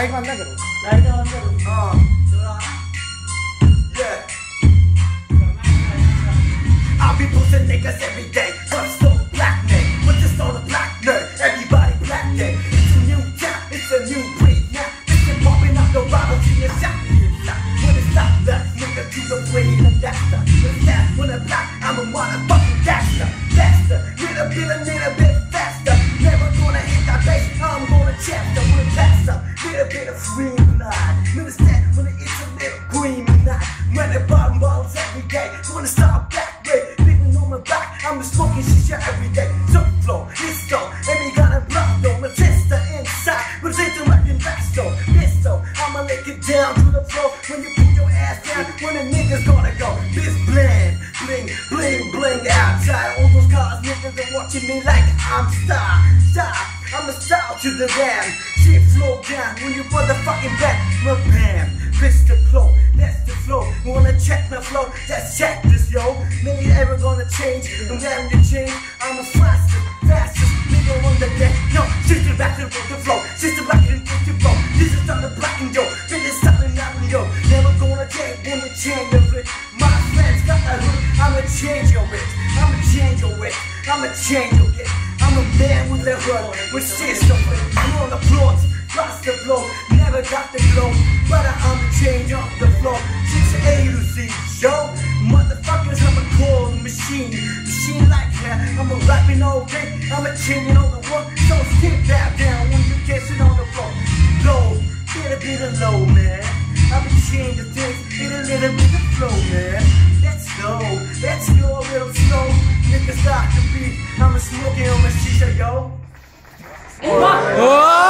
Light बंद करो, light बंद करो। हां थोड़ा ये I'll be pushing niggas every day, I'm so black man, but just on the black nerd, everybody black day. It's a new time, it's a new breed now, it's been popping up the bottles in your shop. When it's not that nigga to the plane and that's the that when I'm black, I'm a motherfucking gangster, faster, little bit faster, never gonna hit that base, I'm gonna check the little bit of green light. Understand when it's a little green light. When the bottom balls every day. Wanna start back with people on my back. I'm just smoking shit every day. So flow, this though, and you got a block though. My sister inside, but it's the like investor. This though, I'ma lick it down to the floor. When you put your ass down, when the niggas gonna go. This bling, bling, bling, bling outside. All those cars niggas are watching me like I'm star, star. I'm a star to the damn. Shit flow down when you motherfucking back. My bam, bitch the flow, that's the flow. Wanna check my flow? Just check this, yo. Nigga ever gonna change? I'm having to change. I'm a fastest, fastest nigga on the deck. No, she's the back and the flow. She's the back and the flow. This is on the black and yo. This is something out of yo. Never gonna change, wanna change the bitch. My friends got a hook. I'ma change your bitch. I'ma change your bitch. I'ma change your bitch. I'm a man with a run, with shit's over. I'm on the floor, cross the floor, never got the glow. But I'm a change off the floor, 6A to Z, yo. Motherfuckers, I'm a cool machine, machine like that. I'm a rapping all day, I'm a changing all the work. So skip that down when you kissing on the floor. Low, get a bit of low, man. I'm a change the things, get a little bit of flow, man. Let's go a little slow. Niggas got the beat, I'm a smoking on my shisha, yo.